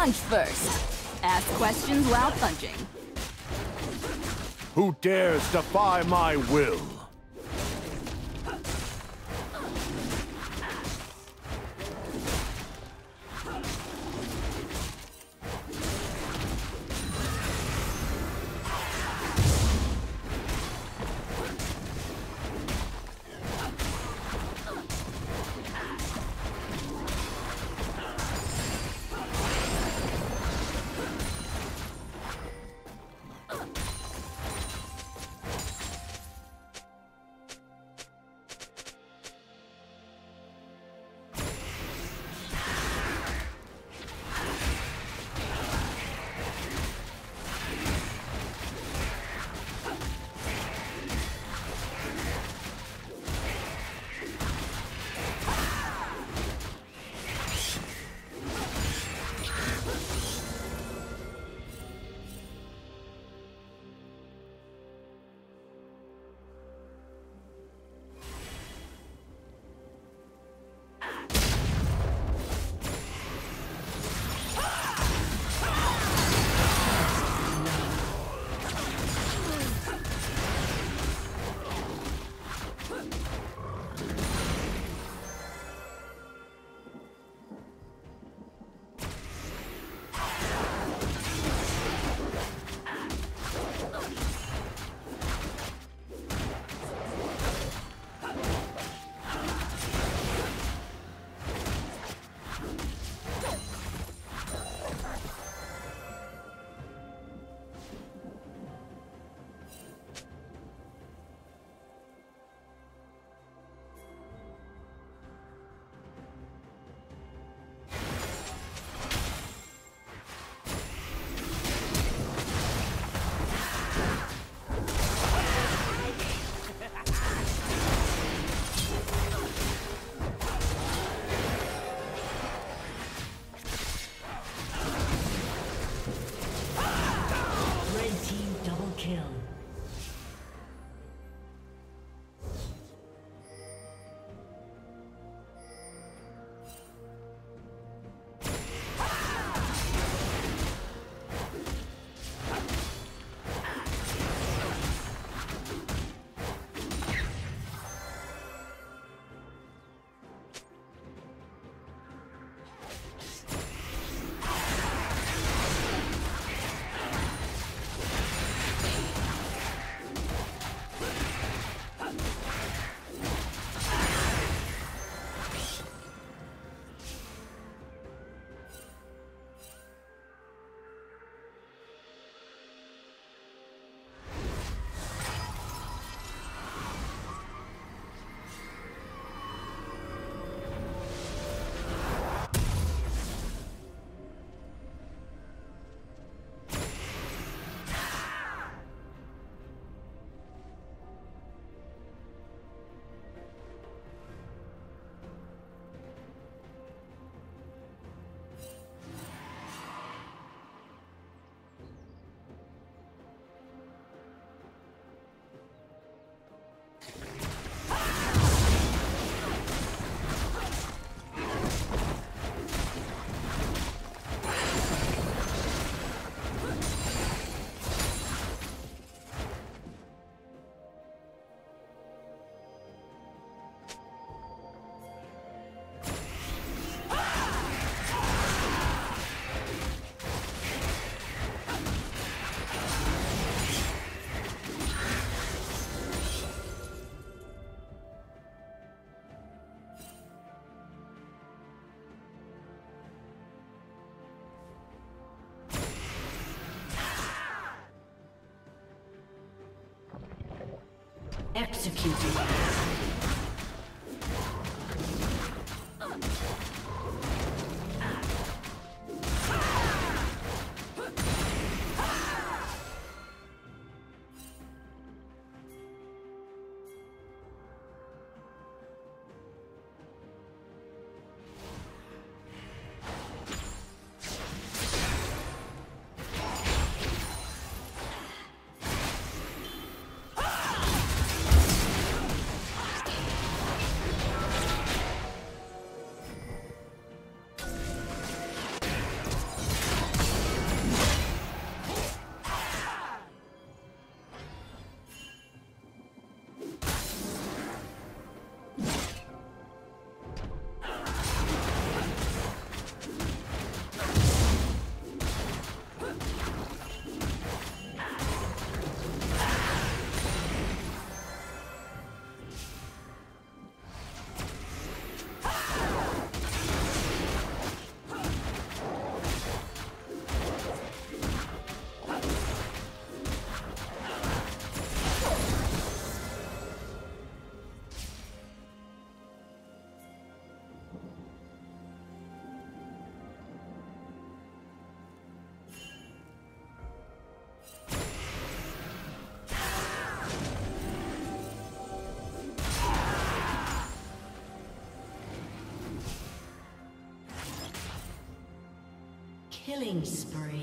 Punch first. Ask questions while punching. Who dares defy my will? Executed. Killing spree.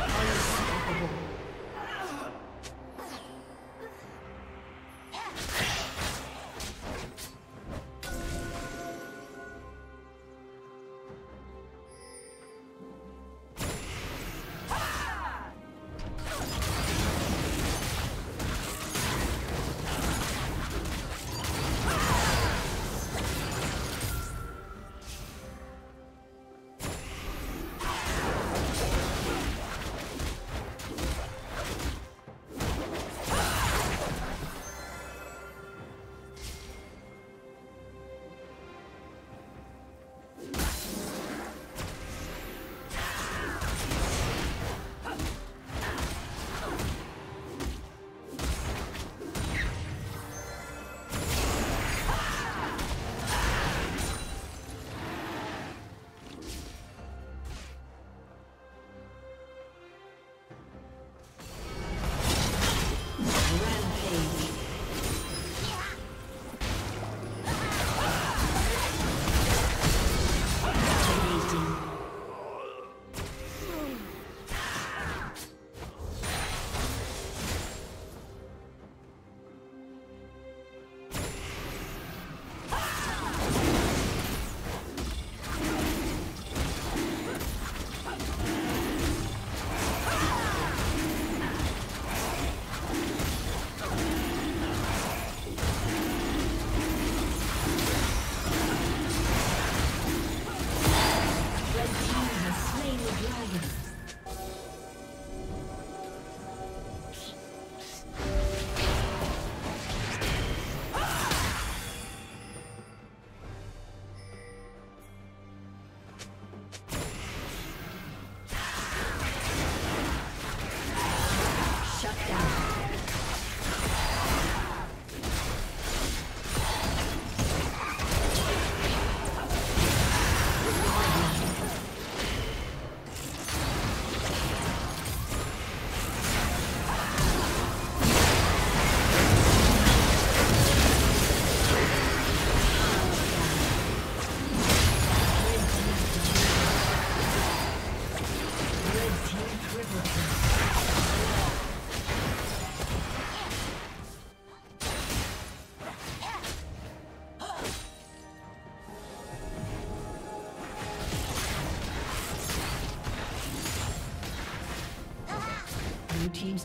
Unstoppable.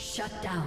Shut down.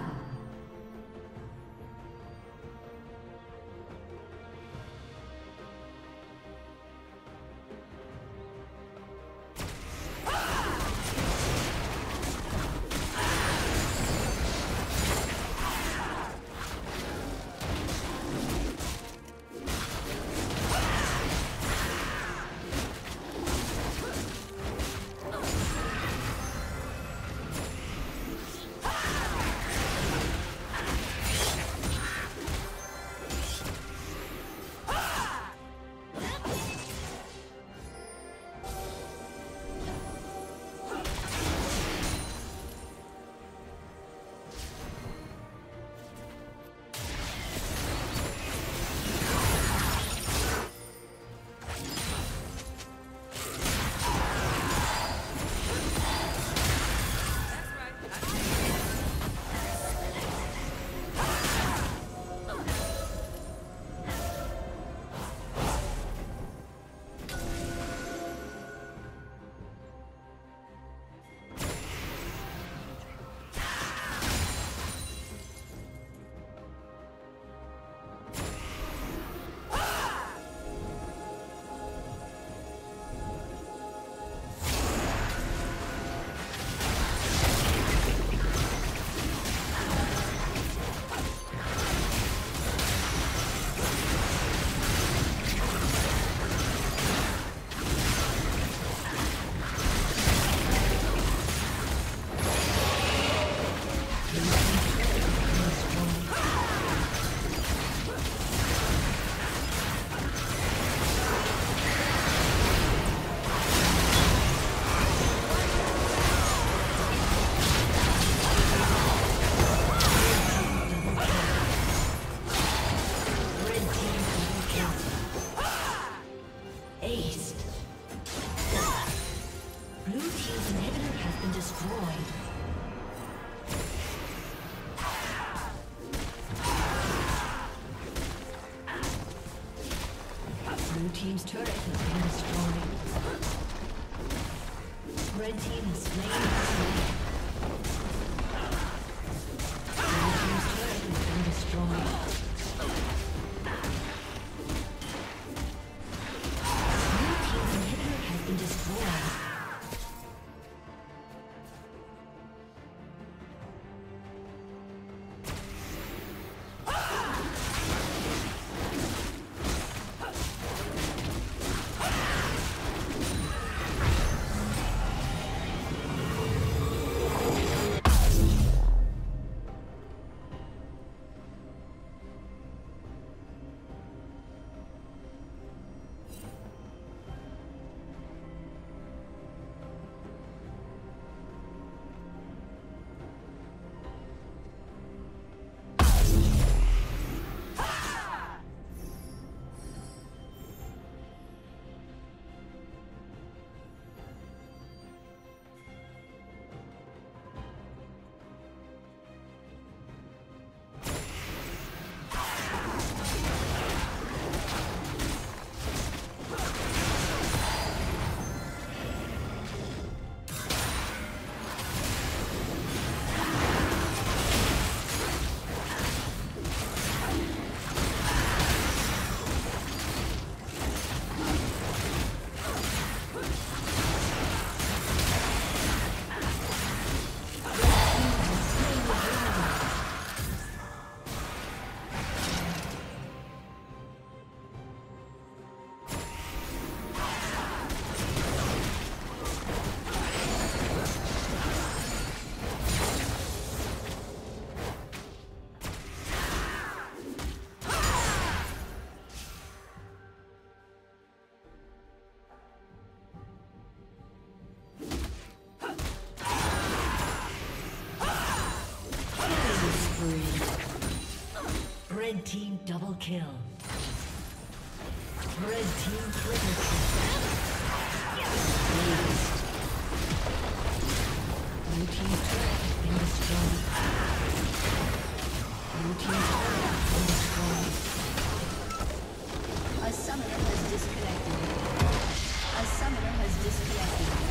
Team's turret has been destroyed. Red team has slain the enemy. Red team's turret has been destroyed. Blue team's inhibitor has been destroyed. Red team double kill. Red team triple kill. Blue team turret has been destroyed. Blue team turret has been destroyed. A summoner has disconnected. A summoner has disconnected.